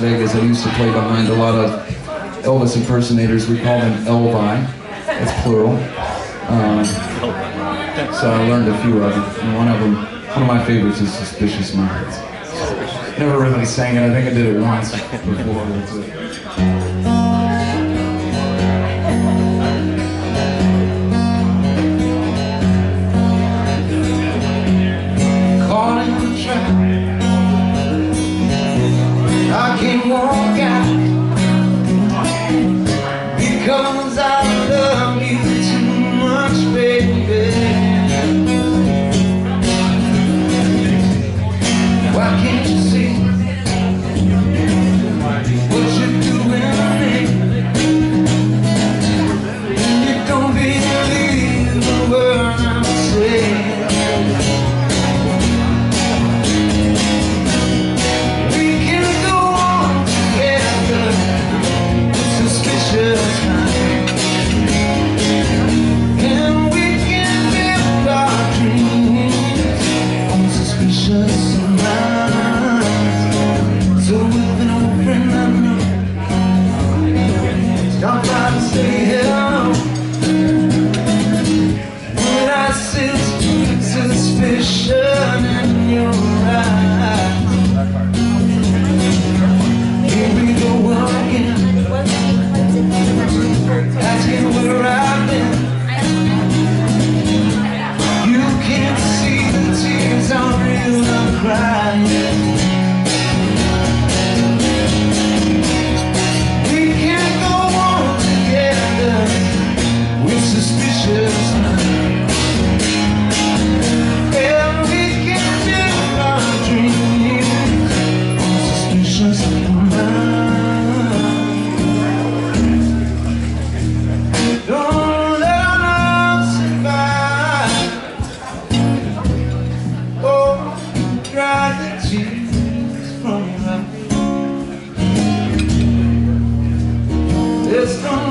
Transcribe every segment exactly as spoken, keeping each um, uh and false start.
Vegas, I used to play behind a lot of Elvis impersonators. We call them Elvi. That's plural. Um, so I learned a few of them. And one of them, one of my favorites is Suspicious Minds. Never really sang it. I think I did it once before. That's it.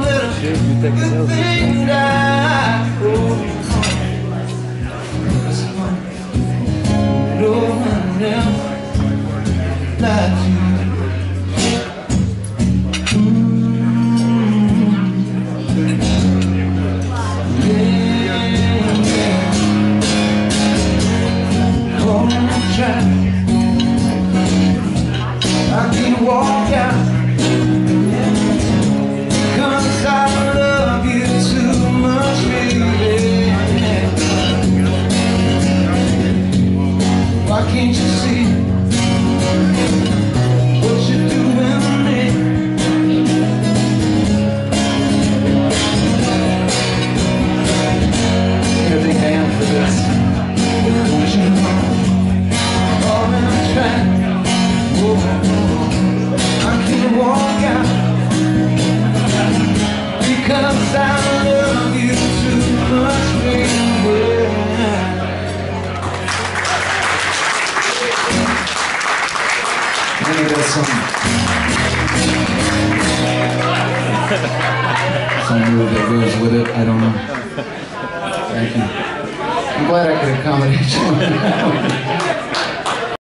There's no little good thing that I hold. No one else like you. I can walk out. Some, some move that goes with it, I don't know. Thank you. I'm glad I could accommodate you.